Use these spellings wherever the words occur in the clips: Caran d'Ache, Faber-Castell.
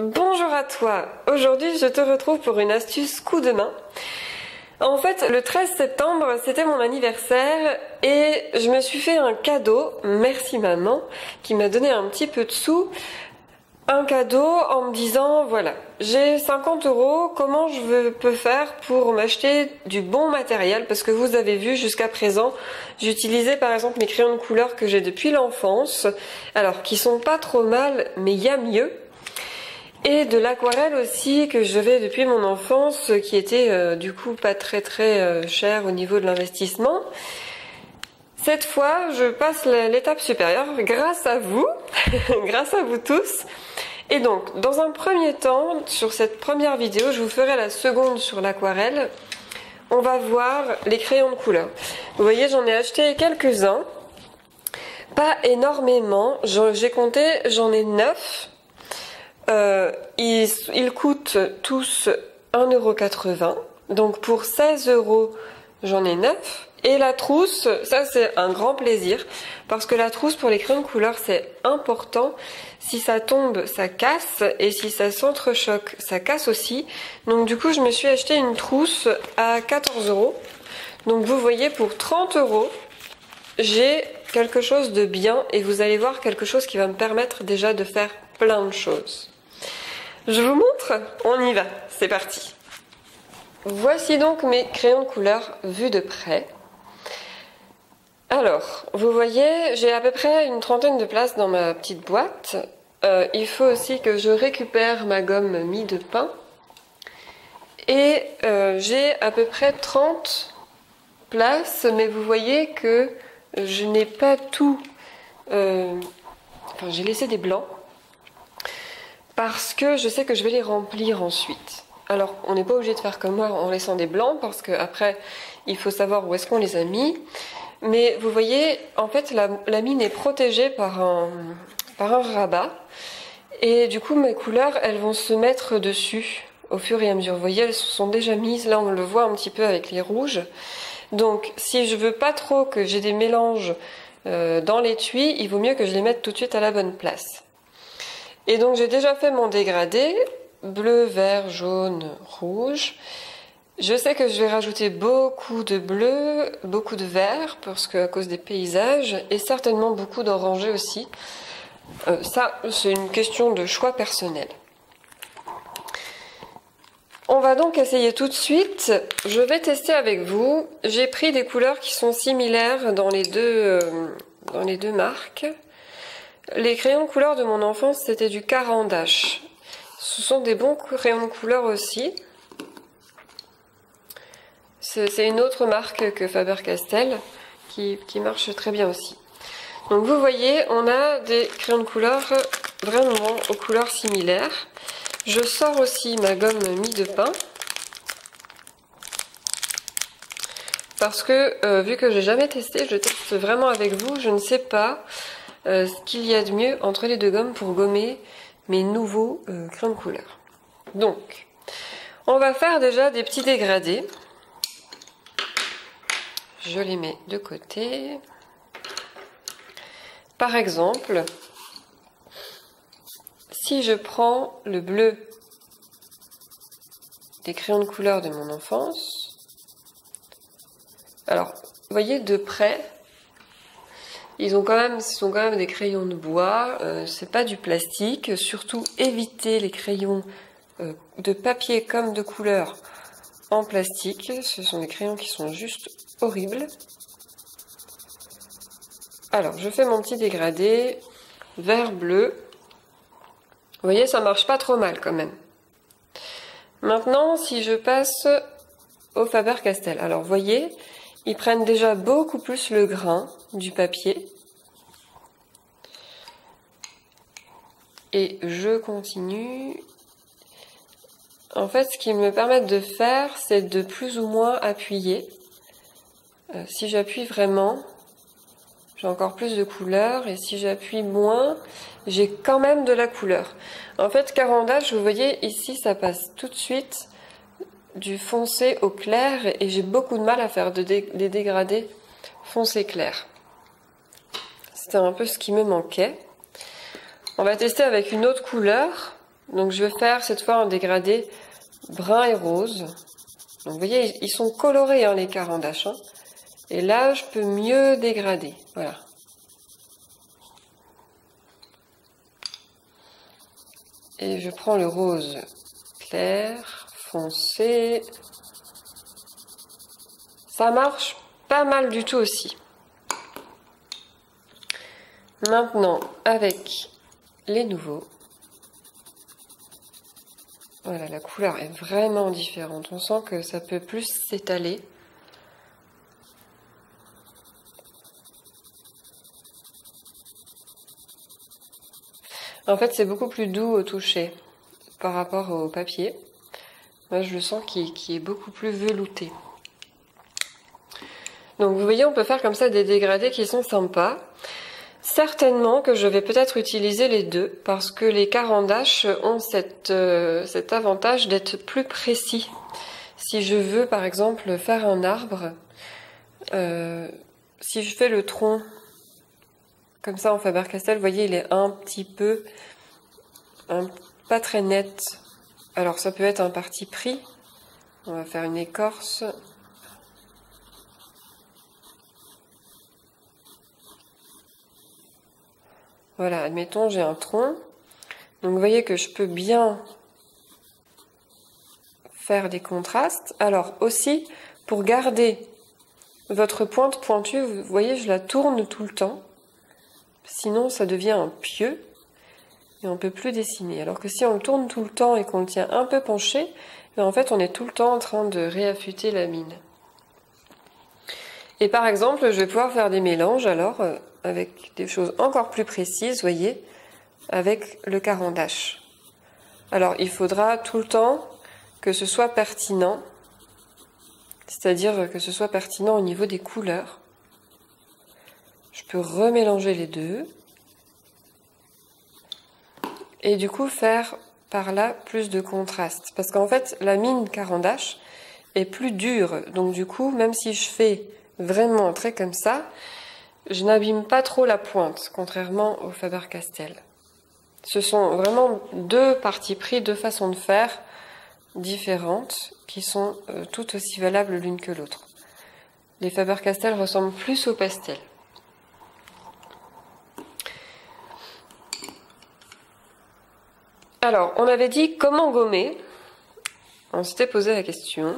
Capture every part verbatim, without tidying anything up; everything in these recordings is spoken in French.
Bonjour à toi, aujourd'hui je te retrouve pour une astuce coup de main. En fait, le treize septembre, c'était mon anniversaire et je me suis fait un cadeau, merci maman, qui m'a donné un petit peu de sous, un cadeau en me disant, voilà, j'ai cinquante euros, comment je peux faire pour m'acheter du bon matériel? Parce que vous avez vu, jusqu'à présent, j'utilisais par exemple mes crayons de couleur que j'ai depuis l'enfance, alors qui sont pas trop mal, mais il y a mieux. Et de l'aquarelle aussi que je vais depuis mon enfance, qui était euh, du coup pas très très euh, cher au niveau de l'investissement. Cette fois, je passe l'étape supérieure grâce à vous, grâce à vous tous. Et donc, dans un premier temps, sur cette première vidéo, je vous ferai la seconde sur l'aquarelle. On va voir les crayons de couleur. Vous voyez, j'en ai acheté quelques-uns. Pas énormément, j'ai compté, j'en ai neuf. Euh, ils, ils coûtent tous un euro quatre-vingts, donc pour seize euros j'en ai neuf. Et la trousse, ça c'est un grand plaisir, parce que la trousse pour les crayons de couleur c'est important. Si ça tombe, ça casse, et si ça s'entrechoque, ça casse aussi. Donc du coup je me suis acheté une trousse à quatorze euros. Donc vous voyez, pour trente euros j'ai quelque chose de bien, et vous allez voir quelque chose qui va me permettre déjà de faire plein de choses. Je vous montre, on y va, c'est parti. Voici donc mes crayons de couleur vus de près. Alors, vous voyez, j'ai à peu près une trentaine de places dans ma petite boîte. Euh, il faut aussi que je récupère ma gomme mie de pain. Et euh, j'ai à peu près trente places, mais vous voyez que je n'ai pas tout... Euh, enfin, j'ai laissé des blancs, parce que je sais que je vais les remplir ensuite. Alors, on n'est pas obligé de faire comme moi en laissant des blancs, parce qu'après, il faut savoir où est-ce qu'on les a mis. Mais vous voyez, en fait, la, la mine est protégée par un, par un rabat. Et du coup, mes couleurs, elles vont se mettre dessus au fur et à mesure. Vous voyez, elles se sont déjà mises. Là, on le voit un petit peu avec les rouges. Donc, si je veux pas trop que j'ai des mélanges euh, dans l'étui, il vaut mieux que je les mette tout de suite à la bonne place. Et donc j'ai déjà fait mon dégradé, bleu, vert, jaune, rouge. Je sais que je vais rajouter beaucoup de bleu, beaucoup de vert, parce que à cause des paysages, et certainement beaucoup d'oranger aussi. Euh, ça, c'est une question de choix personnel. On va donc essayer tout de suite. Je vais tester avec vous. J'ai pris des couleurs qui sont similaires dans les deux, euh, dans les deux marques. Les crayons de couleur de mon enfance, c'était du Caran d'Ache. Ce sont des bons crayons de couleur aussi. C'est une autre marque que Faber-Castell qui, qui marche très bien aussi. Donc vous voyez, on a des crayons de couleur vraiment aux couleurs similaires. Je sors aussi ma gomme mie de pain, parce que euh, vu que j'ai jamais testé, je teste vraiment avec vous. Je ne sais pas Euh, ce qu'il y a de mieux entre les deux gommes pour gommer mes nouveaux euh, crayons de couleur. Donc, on va faire déjà des petits dégradés. Je les mets de côté. Par exemple, si je prends le bleu des crayons de couleur de mon enfance, alors, vous voyez de près, Ils ont quand même, ce sont quand même des crayons de bois, euh, c'est pas du plastique. Surtout évitez les crayons euh, de papier comme de couleur en plastique. Ce sont des crayons qui sont juste horribles. Alors je fais mon petit dégradé vert bleu. Vous voyez, ça marche pas trop mal quand même. Maintenant, si je passe au Faber-Castell, alors vous voyez, ils prennent déjà beaucoup plus le grain du papier. Et je continue. En fait, ce qu'ils me permettent de faire, c'est de plus ou moins appuyer. Euh, si j'appuie vraiment, j'ai encore plus de couleur. Et si j'appuie moins, j'ai quand même de la couleur. En fait, Caran d'Ache, vous voyez, ici, ça passe tout de suite du foncé au clair, et j'ai beaucoup de mal à faire de dé des dégradés foncé clair. C'était un peu ce qui me manquait. On va tester avec une autre couleur. Donc je vais faire cette fois un dégradé brun et rose. Donc vous voyez, ils sont colorés hein, les Caran d'Ache. Hein. Et là, je peux mieux dégrader. Voilà. Et je prends le rose clair, foncé. Ça marche pas mal du tout aussi. Maintenant, avec les nouveaux. Voilà, la couleur est vraiment différente. On sent que ça peut plus s'étaler. En fait, c'est beaucoup plus doux au toucher par rapport au papier. Moi, je le sens qui, qui est beaucoup plus velouté. Donc, vous voyez, on peut faire comme ça des dégradés qui sont sympas. Certainement que je vais peut-être utiliser les deux, parce que les Caran d'Ache ont cette, euh, cet avantage d'être plus précis. Si je veux, par exemple, faire un arbre, euh, si je fais le tronc, comme ça, en Faber-Castell, vous voyez, il est un petit peu, un, pas très net. Alors, ça peut être un parti pris. On va faire une écorce. Voilà, admettons, j'ai un tronc. Donc, vous voyez que je peux bien faire des contrastes. Alors, aussi, pour garder votre pointe pointue, vous voyez, je la tourne tout le temps. Sinon, ça devient un pieu et on ne peut plus dessiner. Alors que si on le tourne tout le temps et qu'on le tient un peu penché, en fait, on est tout le temps en train de réaffûter la mine. Et par exemple, je vais pouvoir faire des mélanges, alors, avec des choses encore plus précises, voyez, avec le Caran d'Ache. Alors, il faudra tout le temps que ce soit pertinent, c'est-à-dire que ce soit pertinent au niveau des couleurs. Je peux remélanger les deux et du coup faire par là plus de contraste. Parce qu'en fait, la mine Caran d'Ache est plus dure. Donc du coup, même si je fais vraiment un trait comme ça, je n'abîme pas trop la pointe, contrairement au Faber-Castell. Ce sont vraiment deux partis pris, deux façons de faire différentes qui sont tout aussi valables l'une que l'autre. Les Faber-Castell ressemblent plus au pastel. Alors, on avait dit comment gommer. On s'était posé la question.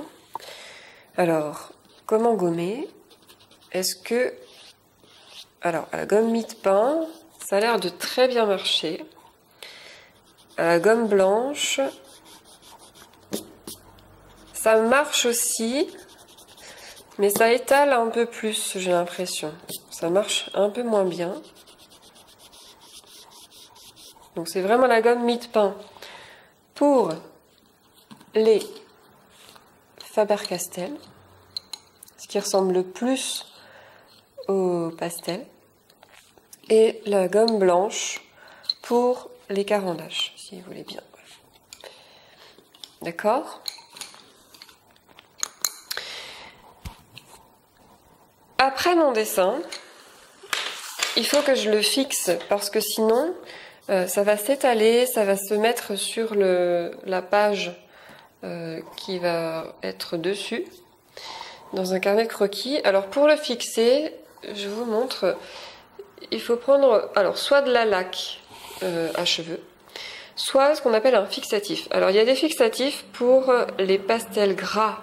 Alors, comment gommer? Est-ce que... Alors, à la gomme mie-de-pain, ça a l'air de très bien marcher. À la gomme blanche, ça marche aussi, mais ça étale un peu plus, j'ai l'impression. Ça marche un peu moins bien. Donc c'est vraiment la gomme mie-de-pain. Pour les Faber-Castell, ce qui ressemble le plus au pastel, et la gomme blanche pour les Caran d'Ache, si vous voulez bien. D'accord? Après mon dessin, il faut que je le fixe, parce que sinon... Euh, ça va s'étaler, ça va se mettre sur le, la page euh, qui va être dessus, dans un carnet croquis. Alors pour le fixer, je vous montre, il faut prendre alors soit de la laque euh, à cheveux, soit ce qu'on appelle un fixatif. Alors il y a des fixatifs pour les pastels gras.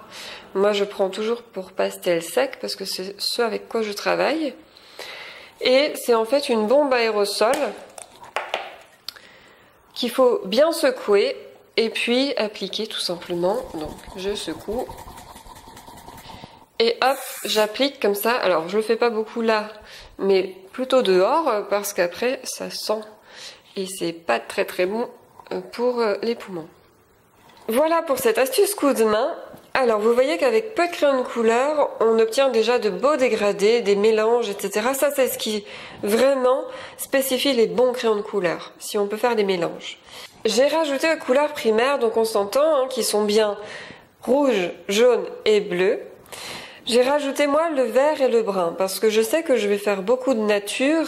Moi je prends toujours pour pastel sec parce que c'est ce avec quoi je travaille. Et c'est en fait une bombe à aérosol qu'il faut bien secouer et puis appliquer tout simplement. Donc je secoue et hop, j'applique comme ça. Alors je le fais pas beaucoup là, mais plutôt dehors parce qu'après ça sent et c'est pas très très bon pour les poumons. Voilà pour cette astuce coup de main. Alors vous voyez qu'avec peu de crayons de couleur, on obtient déjà de beaux dégradés, des mélanges, et cetera. Ça c'est ce qui vraiment spécifie les bons crayons de couleur, si on peut faire des mélanges. J'ai rajouté aux couleurs primaires, donc on s'entend, hein, qui sont bien rouge, jaune et bleu. J'ai rajouté moi le vert et le brun, parce que je sais que je vais faire beaucoup de nature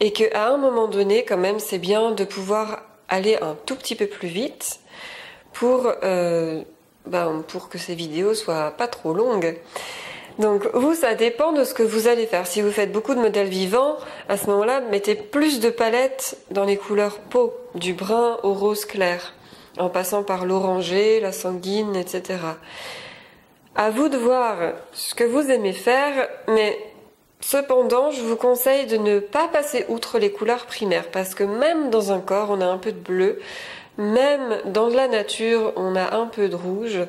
et qu'à un moment donné, quand même, c'est bien de pouvoir aller un tout petit peu plus vite pour, euh, ben, pour que ces vidéos soient pas trop longues. Donc vous, ça dépend de ce que vous allez faire. Si vous faites beaucoup de modèles vivants, à ce moment-là, mettez plus de palettes dans les couleurs peau, du brun au rose clair, en passant par l'orangé, la sanguine, et cetera. À vous de voir ce que vous aimez faire, mais cependant, je vous conseille de ne pas passer outre les couleurs primaires, parce que même dans un corps, on a un peu de bleu, même dans la nature, on a un peu de rouge.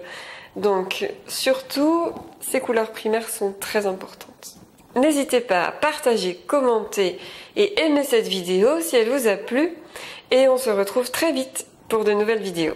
Donc, surtout, ces couleurs primaires sont très importantes. N'hésitez pas à partager, commenter et aimer cette vidéo si elle vous a plu. Et on se retrouve très vite pour de nouvelles vidéos.